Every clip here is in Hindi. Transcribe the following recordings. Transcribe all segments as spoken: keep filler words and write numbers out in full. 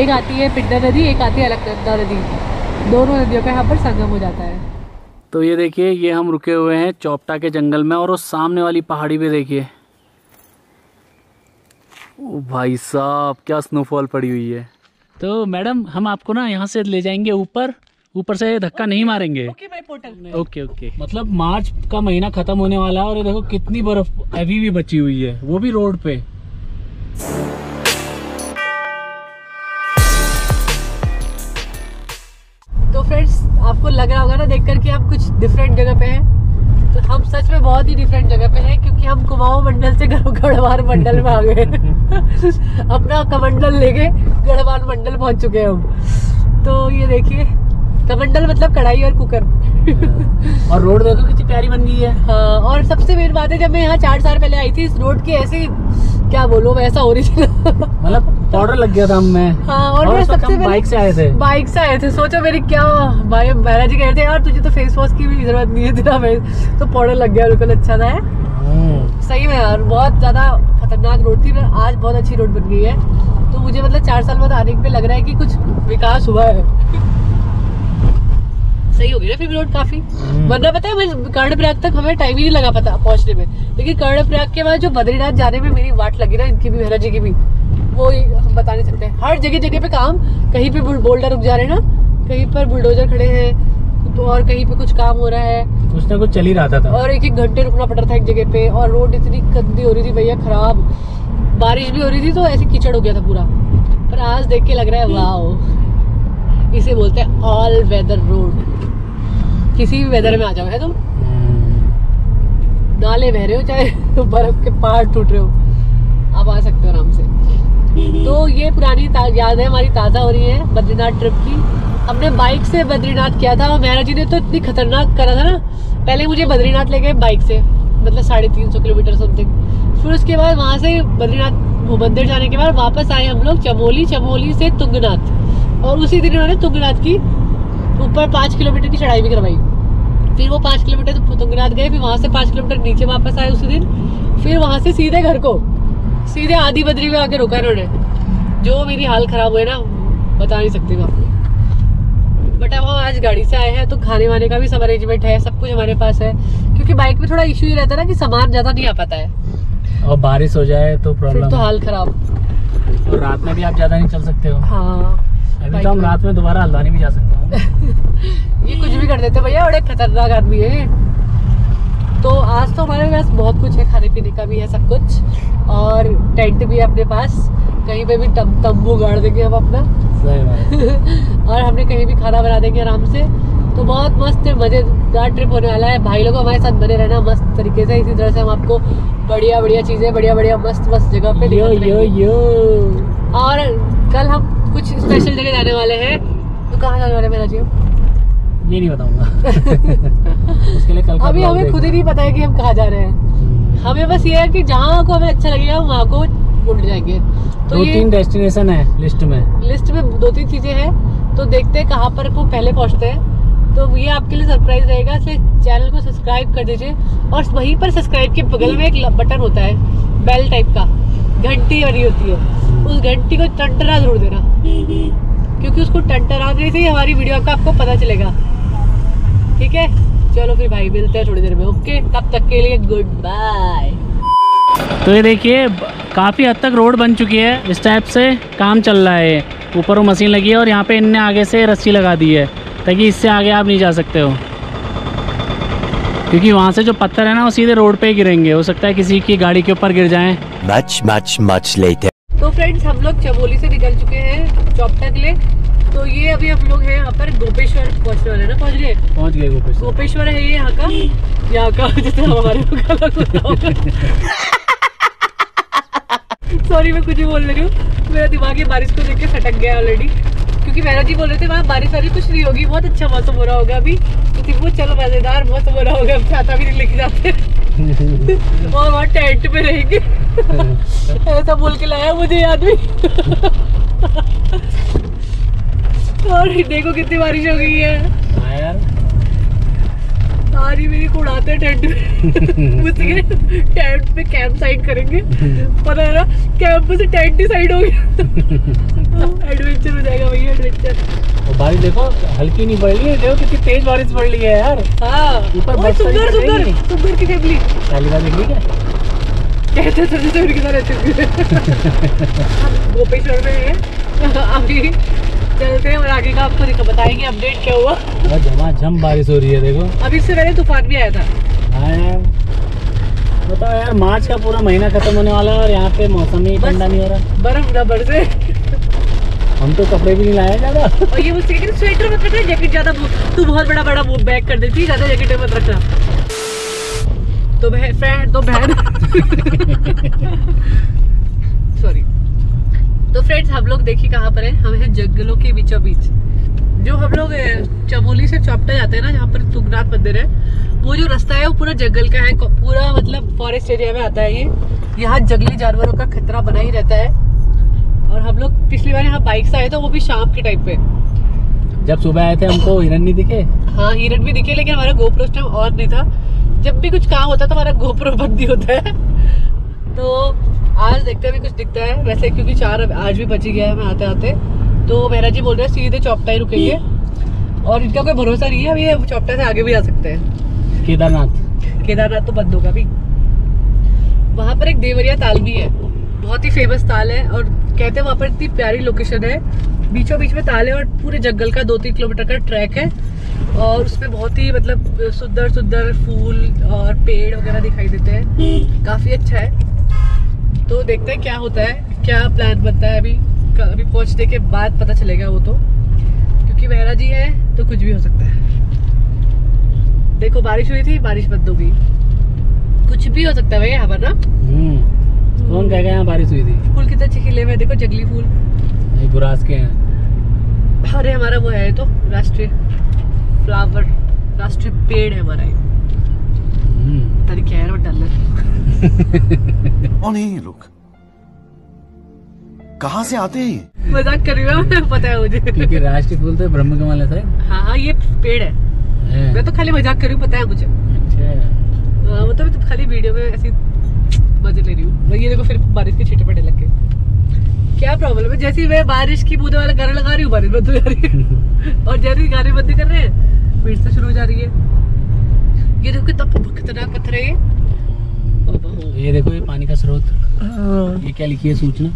एक आती है पिंडर नदी, एक आती है अलकनंदा नदी, दोनों नदियों का यहाँ पर संगम हो जाता है। तो ये देखिए, ये हम रुके हुए हैं चोपटा के जंगल में, और उस सामने वाली पहाड़ी पे देखिए, ओ भाई साहब क्या स्नोफॉल पड़ी हुई है। तो मैडम हम आपको ना यहाँ से ले जाएंगे ऊपर, ऊपर से धक्का नहीं मारेंगे। ओके भाई, पोर्टल में। ओके ओके, मतलब मार्च का महीना खत्म होने वाला है और ये देखो कितनी बर्फ अभी भी बची हुई है, वो भी रोड पे। तो फ्रेंड्स आपको लग रहा होगा ना देखकर कि हम कुछ डिफरेंट जगह पे हैं, तो हम सच में बहुत ही डिफरेंट जगह पे हैं, क्योंकि हम कुमाऊं मंडल से गढ़वाल मंडल में आ गए अपना कमंडल लेके गढ़वाल मंडल पहुंच चुके हैं हम। तो ये देखिए कमंडल मतलब कढ़ाई और कुकर और रोड देखो कितनी प्यारी बन गई है। हाँ, और सबसे मेन बात है जब मैं यहाँ चार साल पहले आई थी इस रोड के ऐसे क्या बोलो वैसा ओरिजिनल मतलब पाउडर लग गया था हमें। हाँ, और, और सबसे बाइक से आए थे, बाइक से आए थे। सोचो मेरी क्या भाई, महाराज जी कह रहे थे यार तुझे तो फेस वॉश की भी जरूरत नहीं है, तेरा फेस तो पाउडर लग गया, बिल्कुल अच्छा था। सही में यार बहुत ज्यादा खतरनाक रोड थी, आज बहुत अच्छी रोड बन गई है। तो मुझे मतलब चार साल बाद आने पे लग रहा है कि कुछ विकास हुआ है, सही हो गई ना फिर रोड काफी। वरना पता है कर्णप्रयाग तक हमें टाइम ही नहीं लगा पता पहुंचने में, लेकिन कर्णप्रयाग के बाद जो बद्रीनाथ जाने में मेरी वाट लगी ना, इनकी भी मेरा जी की भी, वो हम बता नहीं सकते। हर जगह जगह पे काम, कहीं पे बोल्डर रुक जा रहे हैं ना, कहीं पर बुलडोजर खड़े हैं, तो और कहीं पे कुछ काम हो रहा है, कुछ ना कुछ चल ही रहा था। और एक एक घंटे रुकना पड़ रहा था एक जगह पे, और रोड इतनी गंदी हो रही थी भैया, खराब, बारिश भी हो रही थी तो ऐसे कीचड़ हो गया था पूरा। पर आज देख के लग रहा है वाह, इसे बोलते हैं ऑल वेदर रोड, किसी भी वेदर में आ जाओ, है तुम नाले बह रहे हो चाहे बर्फ के पहाड़ टूट रहे हो, आप आ सकते हो आराम से। तो ये पुरानी याद है हमारी ताज़ा हो रही है बद्रीनाथ ट्रिप की। हमने बाइक से बद्रीनाथ किया था और महाराज जी ने तो इतनी खतरनाक करा था ना, पहले मुझे बद्रीनाथ ले गए बाइक से, मतलब साढ़े तीन सौ किलोमीटर समथिंग। फिर उसके बाद वहाँ से बद्रीनाथ मंदिर जाने के बाद वापस आए हम लोग चमोली, चमोली से तुंगनाथ, और उसी दिन उन्होंने तुंगनाथ की ऊपर पाँच किलोमीटर की चढ़ाई भी करवाई। फिर वो पाँच किलोमीटर तो तुंगनाथ गए, फिर वहाँ से पाँच किलोमीटर नीचे वापस आए उसी दिन, फिर वहाँ से सीधे घर को, सीधे आधी बद्री में आके रुका इन्होंने। जो मेरी हाल ख़राब हुई ना बता नहीं सकती मैं आपको। बट अब हम आज गाड़ी से आए हैं तो खाने वाने का भी सब अरेंजमेंट है, सब कुछ हमारे पास है, क्योंकि बाइक में थोड़ा इशू ही रहता है ना कि सामान ज़्यादा नहीं आ पाता है, और बारिश हो जाए तो प्रॉब्लम, तो हाल ख़राब। और रात में भी आप ज़्यादा नहीं चल सकते हो। हाँ, अभी तो हम रात में दोबारा हल्द्वानी भी जा सकते हैं ये कुछ भी कर देते भैया, बड़े खतरनाक आदमी है। तो आज तो हमारे पास बहुत कुछ है, खाने पीने का भी है सब कुछ, और टेंट भी है अपने पास, कहीं पे भी तंबू गाड़ देंगे हम अपना और हमने कहीं भी खाना बना देंगे आराम से। तो बहुत मस्त मज़ेदार ट्रिप होने वाला है। भाई लोगों हमारे साथ बने रहना मस्त तरीके से, इसी तरह से हम आपको बढ़िया बढ़िया चीज़ें, बढ़िया बढ़िया मस्त मस्त जगह पे दिखाते रहेंगे। और कल हम कुछ स्पेशल जगह जाने वाले हैं, तो कहाँ जाने वाले मेरा जी ये नहीं बताऊंगा उसके लिए कल का अभी हमें खुद ही नहीं पता है कि हम कहाँ जा रहे हैं। हमें बस ये है कि जहाँ को हमें अच्छा लगेगा हम वहाँ को उड़ जाएंगे। तो दो ये तीन डेस्टिनेशन है लिस्ट में, लिस्ट में दो तीन चीजें हैं, तो देखते हैं कहाँ पर वो पहले पहुँचते हैं। तो ये आपके लिए सरप्राइज रहेगा, इसलिए चैनल को सब्सक्राइब कर दीजिए, और वहीं पर सब्सक्राइब के बगल में एक बटन होता है बेल टाइप का, घंटी बनी होती है, उस घंटी को टंटरा जरूर देना, क्योंकि उसको टंटरा देने से ही हमारी वीडियो का आपको पता चलेगा। ठीक है, चलो फिर भाई मिलते हैं थोड़ी देर में। ओके, तब तक के लिए गुड बाय। तो ये देखिए काफ़ी हद तक रोड बन चुकी है, इस टाइप से काम चल रहा है, ऊपर वो मशीन लगी है, और यहाँ पे इनने आगे से रस्सी लगा दी है ताकि इससे आगे आप नहीं जा सकते हो, क्योंकि वहाँ से जो पत्थर है ना वो सीधे रोड पर ही गिरेंगे, हो सकता है किसी की गाड़ी के ऊपर गिर जाएँ। much much much later। तो फ्रेंड्स हम लोग चमोली से निकल चुके हैं चोपटा के लिए। तो ये अभी हम लोग हैं यहाँ पर गोपेश्वर पहुँचने वाले ना, पहुँच गए पहुँच गए गोपेश्वर। गोपेश्वर है ये यहाँ का, यहाँ का जितना हमारे सॉरी मैं कुछ ही बोल रही हूँ, मेरा दिमाग ये बारिश को देख के सटक गया ऑलरेडी, क्योंकि महाराज जी बोल रहे थे वहाँ बारिश वाली कुछ नहीं होगी, बहुत अच्छा मौसम हो रहा होगा अभी, क्योंकि वो चलो मज़ेदार मौसम हो रहा होगा, हम छाता भी नहीं लेके जाते और वहाँ टेंट पे रहेंगे ऐसा बोल के लाया मुझे आदमी और देखो कितनी बारिश हो गई है। सारी मेरी को उड़ाते टेंट में टेंट पे कैंप साइड करेंगे, पता है ना कैंप से टेंट ही साइड हो गया एडवेंचर हो जाएगा भाई एडवेंचर। और बारिश देखो हल्की नहीं पड़ रही है, देखो कितनी तेज बारिश पड़ रही है यार। हाँ ऊपर सुंदर सुंदर सुंदर की फैमिली पहली बार देख ली क्या कहते उनके साथ रहते गोपेश्वर में है। आगे चलते हैं और आगे का आपको बताएंगे अपडेट क्या हुआ। बहुत झमाझम बारिश हो रही है देखो, अभी इससे पहले तूफान भी आया था। हाँ यार बताओ यार, मार्च का पूरा महीना खत्म होने वाला है और यहाँ पे मौसम ही ठंडा नहीं हो रहा, बर्फ न बरसे। हम तो कपड़े भी नहीं लाए ज्यादा, और ये मुझसे कहते स्वेटर मत रखना, जैकेट ज्यादा तू बहुत बड़ा बड़ा बैग कर देती, ज्यादा जैकेट मत रखना। तो फ्रेंड तो बहन सॉरी तो फ्रेंड्स हम लोग देखिए कहाँ पर है, हम हैं जंगलों के बीचों बीच। जो हम लोग चमोली से चोपटा जाते हैं ना, जहाँ पर तुंगनाथ मंदिर है, वो जो रास्ता है वो पूरा जंगल का है, पूरा मतलब फॉरेस्ट एरिया में आता है ये। यहाँ जंगली जानवरों का खतरा बना ही रहता है। और हम लोग पिछली बार यहाँ बाइक से आए थे, वो भी शाम के टाइम पे। जब सुबह आए थे हमको हिरन नहीं दिखे। हाँ हिरन भी दिखे, लेकिन हमारा गोप्रो उस टाइम ऑन नहीं था। जब भी कुछ काम होता है तो हमारा गोप्रो बंदी होता है। तो आज देखते हैं भी कुछ दिखता है वैसे, क्योंकि चार आज भी बची गया है हमें आते आते। तो मेहरा जी बोल रहे हैं सीधे चोपटा ही रुकेंगे, और इनका कोई भरोसा नहीं है, अभी ये चोपटा से आगे भी जा सकते हैं केदारनाथ। केदारनाथ तो बंद होगा अभी। वहाँ पर एक देवरिया ताल भी है, बहुत ही फेमस ताल है, और कहते हैं वहाँ पर इतनी प्यारी लोकेशन है, बीचों बीच में ताल है और पूरे जंगल का दो तीन किलोमीटर का ट्रैक है, और उसमें बहुत ही मतलब सुंदर सुंदर फूल और पेड़ वगैरह दिखाई देते हैं, काफ़ी अच्छा है। तो देखते हैं क्या होता है, क्या प्लान बनता है, अभी अभी पहुंचने के बाद पता चलेगा वो तो, क्योंकि मेहरा जी है तो कुछ भी हो सकता है। देखो बारिश हुई थी, बारिश बंद हो गई, कुछ भी हो सकता है भाई यहाँ पर ना। कौन कह गया यहाँ बारिश हुई थी। फूल कितने अच्छे खिले हुए देखो, जंगली फूल बुरास के हैं। अरे हमारा वो है तो राष्ट्रीय फ्लावर, राष्ट्रीय पेड़ है हमारा ये। तरीका है और डल्ला। और नहीं लोग कहाँ से आते हैं। मजाक कर रही हूँ, पता है मुझे, क्योंकि राष्ट्रीय फूल तो ब्रह्मकमल है सर। हाँ हाँ ये पेड़ है, है। मैं तो खाली मजाक कर रही हूँ, पता है मुझे। अच्छा मतलब मैं तो खाली वीडियो में ऐसी मजे ले रही हूँ। ये देखो फिर बारिश के छींटे पड़ने लग गए, क्या प्रॉब्लम है। जैसे मैं बारिश की बूंदे वाला गाना लगा रही हूँ, बारिश बंद हो जा रही है, और जैसे गाने बंदी कर रहे हैं फिर से शुरू हो जा रही है। ये देखो कितना खतरनाक पत्थर है ये, ये देखो ये पानी का स्रोत। ये क्या लिखी है सूचना,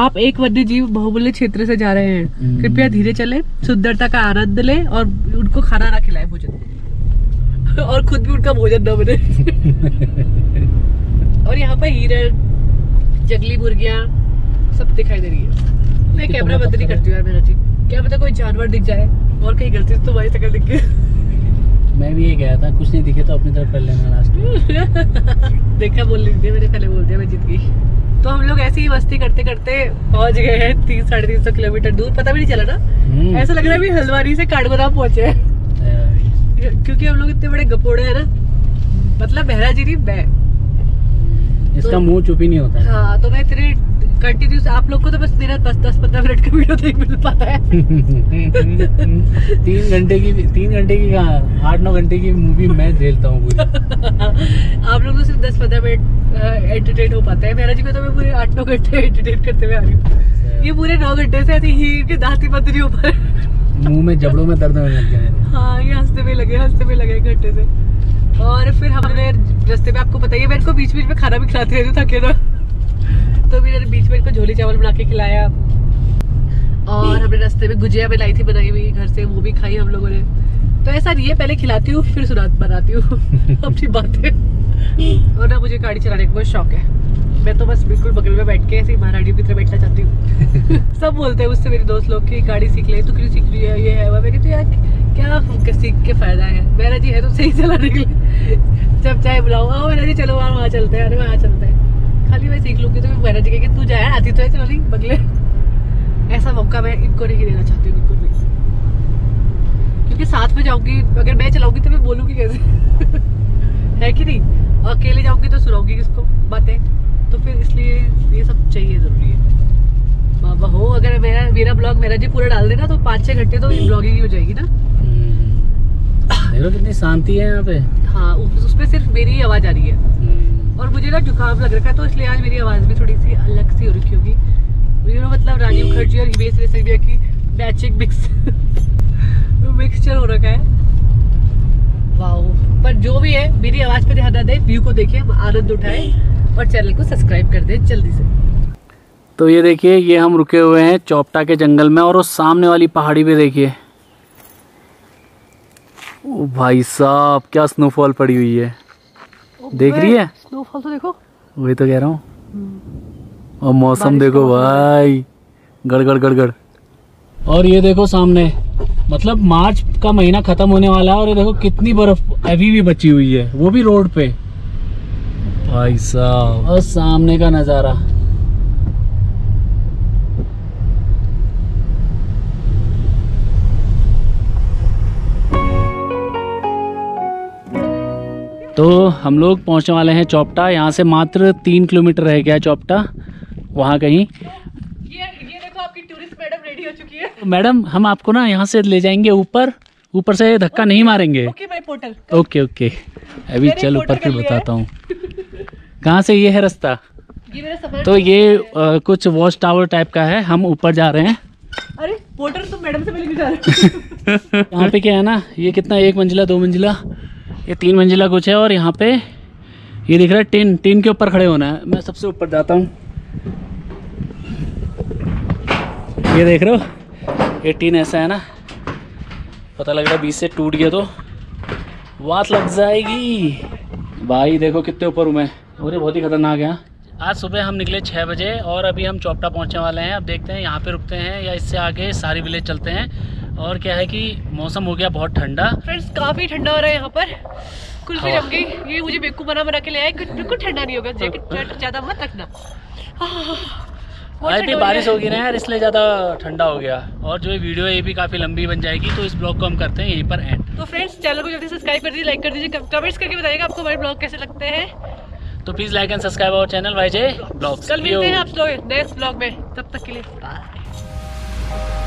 आप एक वन्य जीव बहुमूल्य क्षेत्र से जा रहे हैं, कृपया धीरे चले, सुंदरता का आनंद लें और उनको खाना ना खिलाए भोजन और खुद भी उनका भोजन न बने। और यहाँ पर हिरण, जंगली मुर्गियाँ सब दिखाई दे रही है। मैं कैमरा बंद नहीं करती यार मेरा जी, क्या पता कोई जानवर दिख जाए, और कहीं गलती से तो तुम्हारी शक्ल दिख गई। मैं भी ये गया था, कुछ नहीं दिखे तो अपनी तरफ कर लेना लास्ट में। देखा बोल लीजिए, मैंने पहले बोल दिया, मैं जीत गई। तो हम लोग ऐसी ही मस्ती करते करते पहुंच गए हैं तीन साढ़े तीन सौ किलोमीटर दूर, पता भी नहीं चला ना। ऐसा लग रहा है अभी हल्द्वानी से काठगोदाम पहुंचे हैं, क्योंकि हम लोग इतने बड़े गपोड़े हैं ना, मतलब बहरा जी नहीं मैं, इसका मुँह चुप ही नहीं होता। हाँ तो मैं तेरे कंटिन्यूस, आप लोग को तो बस मेरा बस दस पंद्रह मिनट का वीडियो नहीं मिल पाता है। तीन घंटे की तीन घंटे की कहाँ, आठ नौ घंटे की मूवी मैं झेलता हूँ पूरी। आप लोग को सिर्फ दस पंद्रह मिनट एंटरटेन हो पाता है, मेरा जी को तो मैं पूरे आठ नौ घंटे एंटरटेन करते हुए आ रही हूँ। ये पूरे नौ घंटे से ऐसे हीर के दांत ही बंद नहीं हो पा रहे, मुँह में जबड़ों में दर्द होने लग गया। हाँ ये हंसते में लगे हंसते में लगे घंटे से। और फिर हमने रस्ते में आपको पता ही है, मेरे को बीच बीच में खाना भी खिलाते हैं जो थके ना, तो मेरे बीच में इनको झोली चावल बना के खिलाया, और हमने रास्ते में गुजिया बनाई थी बनाई हुई घर से, वो भी खाई हम लोगों ने। तो ऐसा ये पहले खिलाती हूँ फिर सुना बनाती हूँ अपनी बातें। और ना मुझे गाड़ी चलाने का बहुत शौक है, मैं तो बस बिल्कुल बगल में बैठ के ऐसे महारानी की तरह बैठना चाहती हूँ। सब बोलते हैं उससे मेरे दोस्त लोग कि गाड़ी सीख ले, तू क्यों सीख रही है, ये है वह। मैं कहती हूँ यार क्या सीख के फायदा है, मेरा जी है तो सही चलाने के लिए, जब चाहे बुलाओ आओ मेरा जी चलो वहाँ वहाँ चलते हैं, अरे वहाँ चलते हैं। खाली मैं सीख लूँगी तो मैं मेहरा जी तू जाए आती तो है चलो नहीं बगले, ऐसा मौका मैं इनको नहीं देना चाहती हूँ बिल्कुल भी, क्योंकि साथ में जाऊँगी अगर मैं चलाऊँगी तो मैं बोलूँगी कैसे है कि नहीं, और अकेले जाऊँगी तो सुनाऊँगी किसको बातें, तो फिर इसलिए ये सब चाहिए ज़रूरी है। बाबा हो अगर मेरा मेरा ब्लॉग मेहरा जी पूरा डाल देना तो पाँच छः घंटे तो ब्लॉगिंग ही हो जाएगी ना। देखो कितनी शांति है यहाँ पे। हाँ, उसपे सिर्फ मेरी ही आवाज आ रही है और मुझे ना जुकाम लग रखा है तो इसलिए आज मेरी आवाज भी थोड़ी सी अलग सी हो रखी होगी। मुझे मतलब राजीव मुखर्जी और हिमेश रेशमिया की मैचिंग मिक्स मिक्सचर हो रखा है। वाह, पर जो भी है मेरी आवाज पे ध्यान दे, व्यू को देखे, आनंद उठाए और चैनल को सब्सक्राइब कर दे जल्दी से। तो ये देखिए, ये हम रुके हुए हैं चौपटा के जंगल में और उस सामने वाली पहाड़ी पे देखिए, ओ भाई साहब क्या स्नोफॉल पड़ी हुई है, देख रही है स्नोफॉल तो देखो, वही तो कह रहा हूँ। और मौसम देखो भाई, गड़गड़ गड़गड़। और ये देखो सामने, मतलब मार्च का महीना खत्म होने वाला है और ये देखो कितनी बर्फ अभी भी बची हुई है, वो भी रोड पे भाई साहब। और सामने का नजारा, तो हम लोग पहुंचने वाले हैं चौपटा। यहाँ से मात्र तीन किलोमीटर रह गया है चौपटा, वहाँ कहीं। ये ये देखो आपकी टूरिस्ट मैडम रेडी हो चुकी है। मैडम, हम आपको ना यहाँ से ले जाएंगे ऊपर, ऊपर से धक्का नहीं मारेंगे। ओके भाई, पोर्टल। ओके ओके, अभी चल ऊपर फिर बताता हूँ कहाँ से ये है रास्ता। तो ये आ, कुछ वॉच टावर टाइप का है, हम ऊपर जा रहे हैं। अरे पोर्टल, तुम मैडम से मिलने जा रहे हो। यहाँ पे क्या है ना, ये कितना, एक मंजिला, दो मंजिला, ये तीन मंजिला कुछ है। और यहाँ पे ये दिख रहा है टीन, टीन के ऊपर खड़े होना है। मैं सबसे ऊपर जाता हूँ। ये देख रहे हो, ये टीन ऐसा है ना, पता लग रहा है बीच से टूट गया तो वात लग जाएगी भाई। देखो कितने ऊपर हूँ मैं, और ये बहुत ही खतरनाक है। आज सुबह हम निकले छः बजे और अभी हम चौपटा पहुँचने वाले हैं। अब देखते हैं यहाँ पे रुकते हैं या इससे आगे सारी विलेज चलते हैं। और क्या है कि मौसम हो गया बहुत ठंडा। फ्रेंड्स, काफी ठंडा हो रहा है यहाँ पर, कुल्फी जम गई। ये मुझे बेवकूफ बना बना के ले आए, बिल्कुल ठंडा नहीं होगा, जैकेट ज्यादा मत रखना। आज भी बारिश होगी ना यार, इसलिए ज्यादा ठंडा हो गया। और जो ये वीडियो है ये भी काफी लंबी बन जाएगी, तो इस ब्लॉग को हम करते हैं यहीं पर एंड। तो फ्रेंड्स, चैनल को जल्दी सब्सक्राइब कर दीजिए, लाइक कर दीजिए, कमेंट्स करके बताइएगा आपको हमारे ब्लॉग कैसे लगते हैं। तो please like and subscribe our channel Y J blogs. कल मिलते हैं आप लोग नेक्स्ट ब्लॉग में, तब तक के लिए बाय।